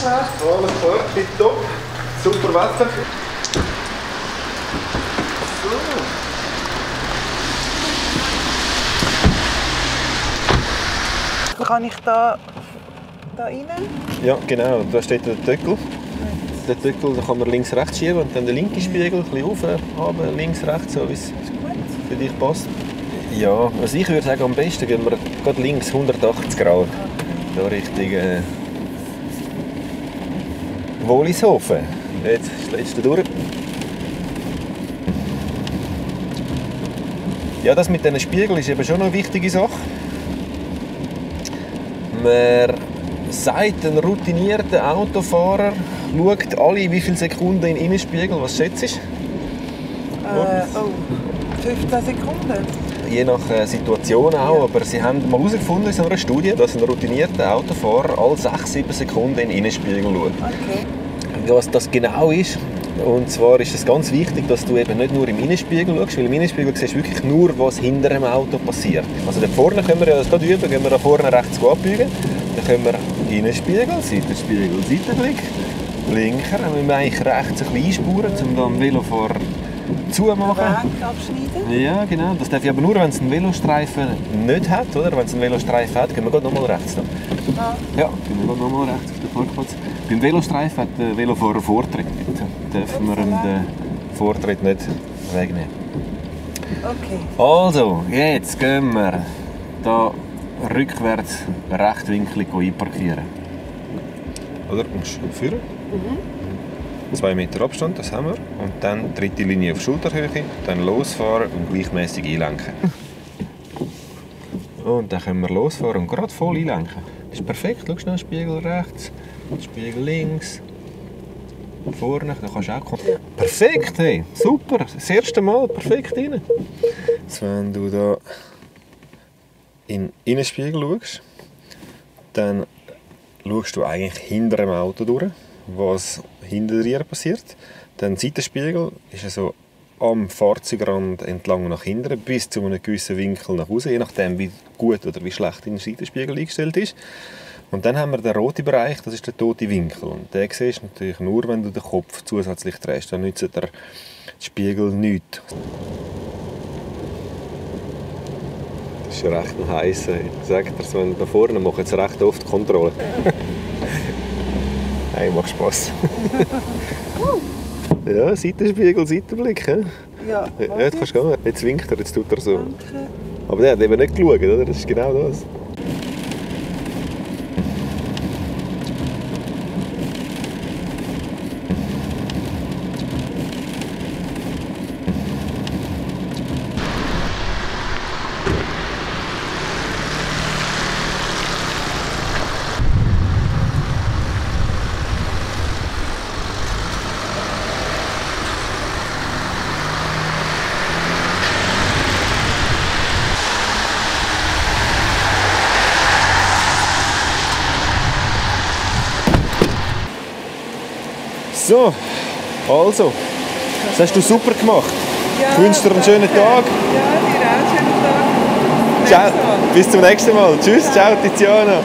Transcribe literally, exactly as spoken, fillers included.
klar. Alles klar, tipptopp. Super Wetter. So. Kann ich da, da rein? Ja, genau. Da steht der Töckel. Den Töckel kann man links rechts schieben und dann den linken Spiegel ein bisschen hoch, links rechts, so wie es für dich passt. Ja, also ich würde sagen, am besten gehen wir gerade links hundertachtzig Grad. Da Richtung äh, Polishofen. Jetzt schlägst du durch. Ja, das mit diesen Spiegeln ist eben schon noch eine wichtige Sache. Man sagt, ein routinierter Autofahrer schaut alle, wie viele Sekunden in den Innenspiegel. Was schätzt du? Äh, oh, fünfzehn Sekunden. Je nach Situation auch, ja. Aber sie haben mal herausgefunden in so einer Studie, dass ein routinierter Autofahrer alle sechs bis sieben Sekunden in den Innenspiegel schaut. Okay. Was das genau ist, und zwar ist es ganz wichtig, dass du eben nicht nur im Innenspiegel schaust, weil im Innenspiegel siehst du wirklich nur, was hinter dem Auto passiert. Also da vorne können wir ja das gerade üben, gehen wir da vorne rechts abbiegen, dann können wir Innenspiegel, Seitenspiegel, Seitenblick, Blinker, dann müssen wir eigentlich rechts ein bisschen einspuren, um dann den Velofahrer zuzumachen. Weg abschneiden. Ja, genau. Das darf ich aber nur, wenn es einen Velostreifen nicht hat, oder? Wenn es einen Velostreifen hat, gehen wir gerade nochmal rechts. Dann. Ah. Ja, gehen wir gerade nochmal rechts auf den Parkplatz. Beim Velostreifen hat der Velofahrer Vortritt. Dürfen wir ihm den Vortritt nicht wegnehmen. Okay. Also, jetzt gehen wir da rückwärts rechtwinklig einparkieren. Oder führen. Mhm. Zwei Meter Abstand, das haben wir. Und dann dritte Linie auf Schulterhöhe, dann losfahren und gleichmäßig einlenken. Und dann können wir losfahren und gerade voll einlenken. Das ist perfekt. Schau schnell, Spiegel rechts, Spiegel links. Vorne, da kannst du auch kommen. Perfekt, hey, super, das erste Mal perfekt rein. Jetzt, wenn du da in den Innenspiegel schaust, dann schaust du eigentlich hinter dem Auto durch, was hinter dir passiert. Dann der Seitenspiegel ist also am Fahrzeugrand entlang nach hinten, bis zu einem gewissen Winkel nach außen, je nachdem wie gut oder wie schlecht dein Seitenspiegel eingestellt ist. Und dann haben wir den roten Bereich, das ist der tote Winkel. Und den siehst du natürlich nur, wenn du den Kopf zusätzlich drehst. Dann nützt der Spiegel nichts. Das ist ja recht heiß. Ich sage dir, wenn da vorne machen jetzt recht oft Kontrolle. Hey, macht Spass. Ja, Seitenspiegel, Seitenblick. He? Ja, ja, jetzt kannst du gehen. Jetzt winkt er, jetzt tut er so. Danke. Aber der hat eben nicht geschaut, oder? Das ist genau das. So, also, das hast du super gemacht. Ja, ich wünsche dir einen schönen Tag. Ja, dir auch einen schönen Tag. Ciao. Bis zum nächsten Mal. Tschüss, ciao, Tiziana.